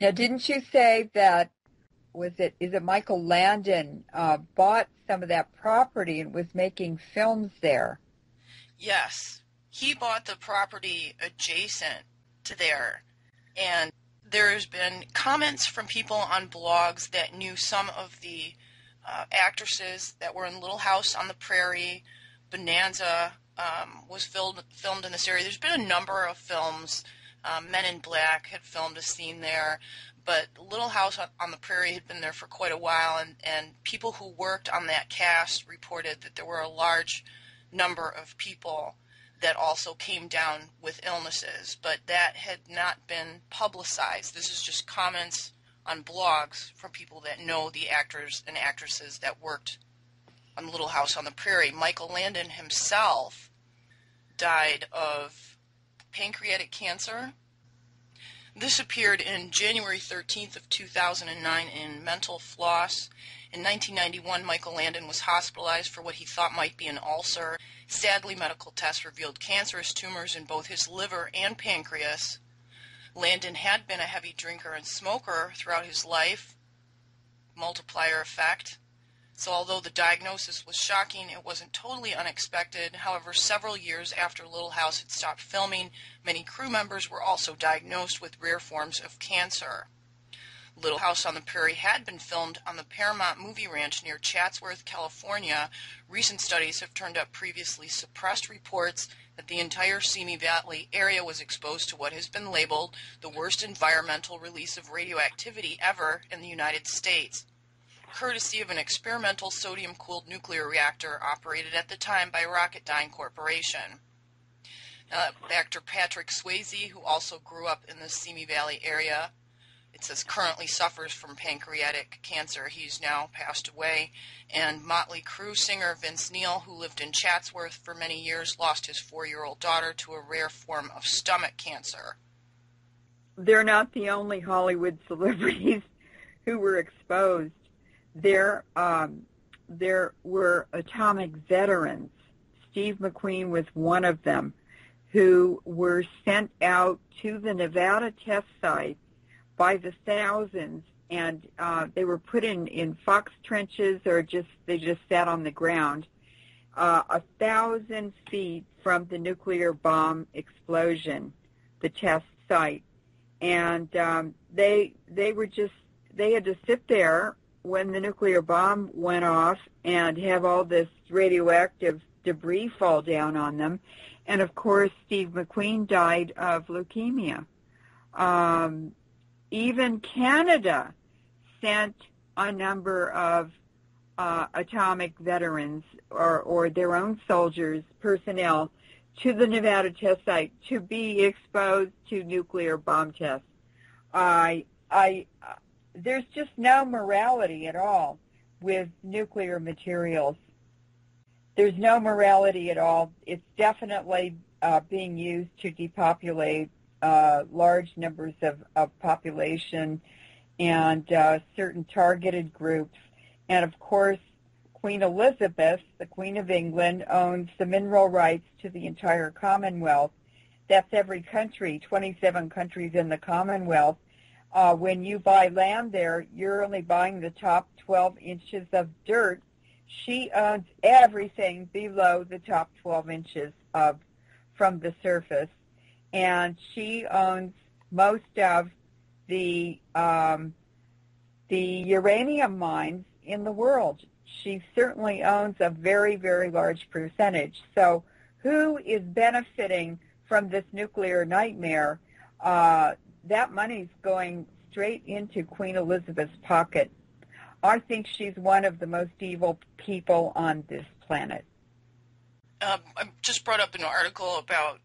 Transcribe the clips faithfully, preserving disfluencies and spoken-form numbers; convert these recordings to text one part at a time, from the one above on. Now, didn't you say that, was it, is it Michael Landon uh, bought some of that property and was making films there? Yes. He bought the property adjacent to there. And there's been comments from people on blogs that knew some of the uh, actresses that were in Little House on the Prairie. Bonanza um, was filmed, filmed in this area. There's been a number of films. Um, Men in Black had filmed a scene there, but Little House on, on the Prairie had been there for quite a while, and, and people who worked on that cast reported that there were a large number of people that also came down with illnesses, but that had not been publicized. This is just comments on blogs from people that know the actors and actresses that worked on Little House on the Prairie. Michael Landon himself died of pancreatic cancer. This appeared in January thirteenth of two thousand nine in Mental Floss. In nineteen ninety-one, Michael Landon was hospitalized for what he thought might be an ulcer. Sadly, medical tests revealed cancerous tumors in both his liver and pancreas. Landon had been a heavy drinker and smoker throughout his life. Multiplier effect. So although the diagnosis was shocking, it wasn't totally unexpected. However, several years after Little House had stopped filming, many crew members were also diagnosed with rare forms of cancer. Little House on the Prairie had been filmed on the Paramount Movie Ranch near Chatsworth, California. Recent studies have turned up previously suppressed reports that the entire Simi Valley area was exposed to what has been labeled the worst environmental release of radioactivity ever in the United States, courtesy of an experimental sodium-cooled nuclear reactor operated at the time by Rocketdyne Corporation. Now, actor Patrick Swayze, who also grew up in the Simi Valley area, it says currently suffers from pancreatic cancer. He's now passed away. And Motley Crue singer Vince Neil, who lived in Chatsworth for many years, lost his four-year-old daughter to a rare form of stomach cancer. They're not the only Hollywood celebrities who were exposed. There, um, there were atomic veterans. Steve McQueen was one of them, who were sent out to the Nevada test site by the thousands, and uh, they were put in, in fox trenches, or just they just sat on the ground, uh, a thousand feet from the nuclear bomb explosion, the test site, and um, they they were just they had to sit there when the nuclear bomb went off and have all this radioactive debris fall down on them. And, of course, Steve McQueen died of leukemia. Um, even Canada sent a number of uh, atomic veterans or, or their own soldiers, personnel, to the Nevada test site to be exposed to nuclear bomb tests. I, I, There's just no morality at all with nuclear materials. There's no morality at all. It's definitely uh, being used to depopulate uh, large numbers of, of population and uh, certain targeted groups. And, of course, Queen Elizabeth, the Queen of England, owns the mineral rights to the entire Commonwealth. That's every country, twenty-seven countries in the Commonwealth. Uh, when you buy land there, you're only buying the top twelve inches of dirt. She owns everything below the top twelve inches of from the surface, and she owns most of the um, the uranium mines in the world. She certainly owns a very, very large percentage. So, who is benefiting from this nuclear nightmare? Uh, That money's going straight into Queen Elizabeth's pocket. I think she's one of the most evil people on this planet. Uh, I just brought up an article about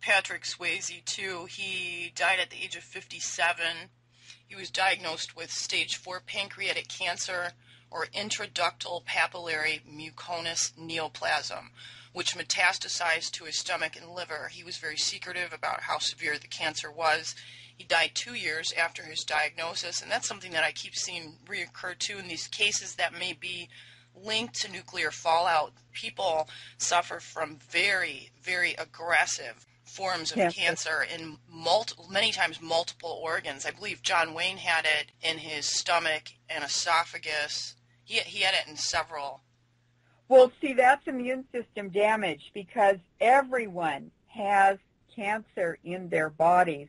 Patrick Swayze, too. He died at the age of fifty-seven. He was diagnosed with stage four pancreatic cancer, or intraductal papillary mucinous neoplasm, which metastasized to his stomach and liver. He was very secretive about how severe the cancer was. He died two years after his diagnosis, and that's something that I keep seeing reoccur too in these cases that may be linked to nuclear fallout. People suffer from very, very aggressive forms of cancer, cancer in multiple, many times multiple organs. I believe John Wayne had it in his stomach and esophagus. He, he had it in several. Well, see, that's immune system damage because everyone has cancer in their bodies.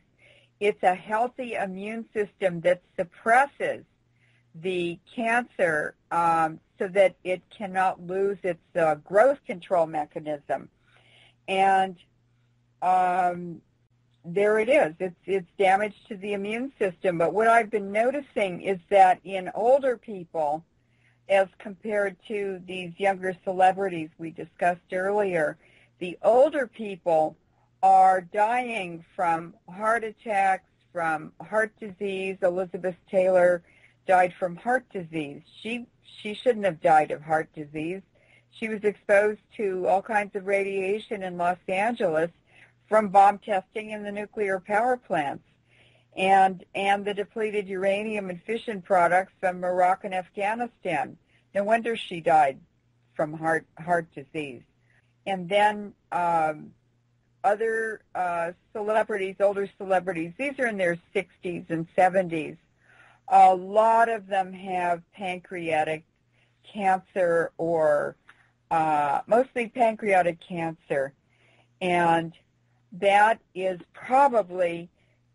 It's a healthy immune system that suppresses the cancer um, so that it cannot lose its uh, growth control mechanism. And um, there it is. It's, it's damage to the immune system. But what I've been noticing is that in older people, as compared to these younger celebrities we discussed earlier, the older people are dying from heart attacks, from heart disease. Elizabeth Taylor died from heart disease. She she shouldn't have died of heart disease. She was exposed to all kinds of radiation in Los Angeles from bomb testing in the nuclear power plants and and the depleted uranium and fission products from Morocco and Afghanistan. No wonder she died from heart heart disease. And then um, other uh, celebrities, older celebrities, these are in their sixties and seventies. A lot of them have pancreatic cancer or uh, mostly pancreatic cancer. And that is probably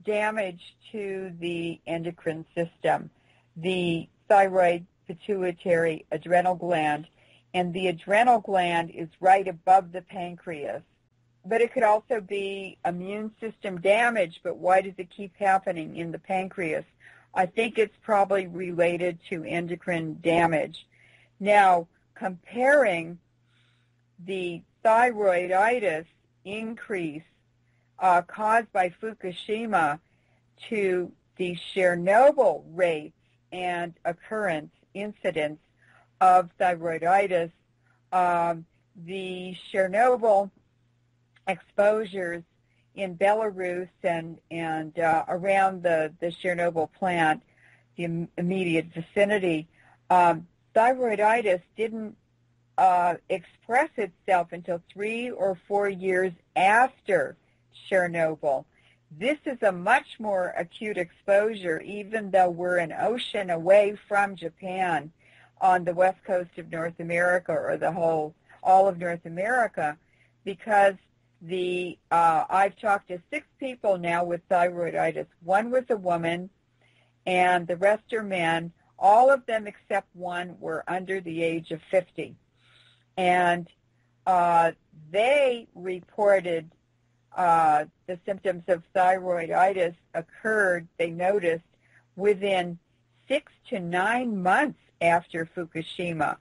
damage to the endocrine system, the thyroid, pituitary, adrenal gland, and the adrenal gland is right above the pancreas. But it could also be immune system damage, but why does it keep happening in the pancreas? I think it's probably related to endocrine damage. Now, comparing the thyroiditis increase Uh, caused by Fukushima to the Chernobyl rates and occurrence, incidence of thyroiditis, um, the Chernobyl exposures in Belarus and, and uh, around the, the Chernobyl plant, the im- immediate vicinity, um, thyroiditis didn't uh, express itself until three or four years after Chernobyl. This is a much more acute exposure, even though we're an ocean away from Japan on the west coast of North America or the whole, all of North America, because the, uh, I've talked to six people now with thyroiditis. One was a woman and the rest are men. All of them except one were under the age of fifty. And uh, they reported Uh, the symptoms of thyroiditis occurred, they noticed, within six to nine months after Fukushima.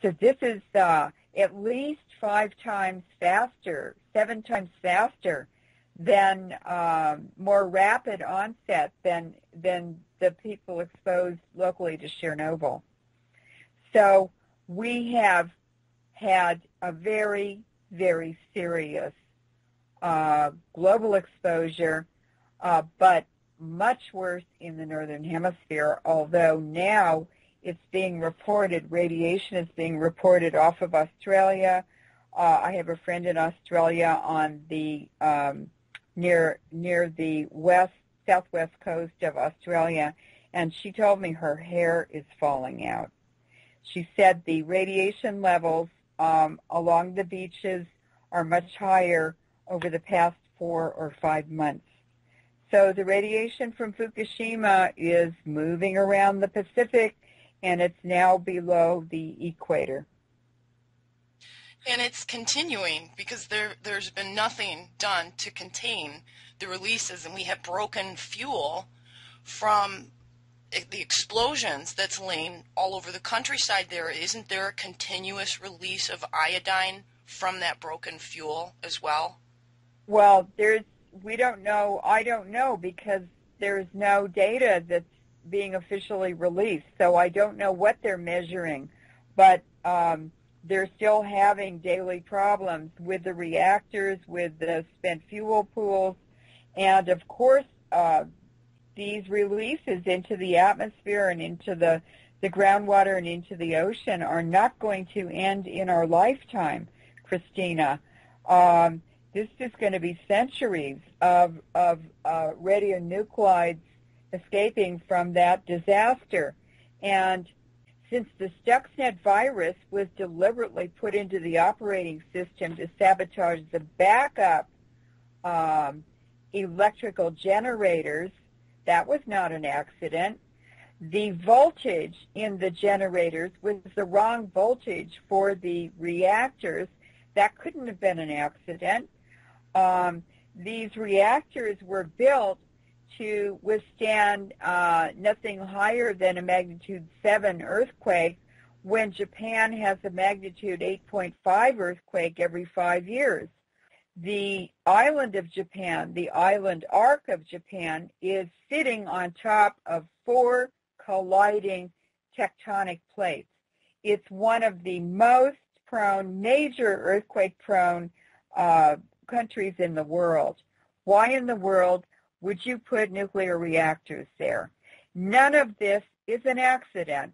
So this is uh, at least five times faster, seven times faster than um, more rapid onset than, than the people exposed locally to Chernobyl. So we have had a very, very serious Uh, global exposure, uh, but much worse in the Northern Hemisphere, although now it's being reported, radiation is being reported off of Australia. Uh, I have a friend in Australia on the um, near near the west southwest coast of Australia, and she told me her hair is falling out. She said the radiation levels um, along the beaches are much higher over the past four or five months. So the radiation from Fukushima is moving around the Pacific, and it's now below the equator. And it's continuing because there, there's been nothing done to contain the releases, and we have broken fuel from the explosions that's laying all over the countryside there. Isn't there a continuous release of iodine from that broken fuel as well? Well, there's, we don't know, I don't know, because there's no data that's being officially released, so I don't know what they're measuring, but um, they're still having daily problems with the reactors, with the spent fuel pools, and of course uh, these releases into the atmosphere and into the, the groundwater and into the ocean are not going to end in our lifetime, Christina. Um, This is going to be centuries of, of uh, radionuclides escaping from that disaster. And since the Stuxnet virus was deliberately put into the operating system to sabotage the backup um, electrical generators, that was not an accident. The voltage in the generators was the wrong voltage for the reactors. That couldn't have been an accident. Um, these reactors were built to withstand uh, nothing higher than a magnitude seven earthquake when Japan has a magnitude eight point five earthquake every five years. The island of Japan, the island arc of Japan, is sitting on top of four colliding tectonic plates. It's one of the most prone, major earthquake-prone uh, countries in the world. Why in the world would you put nuclear reactors there? None of this is an accident.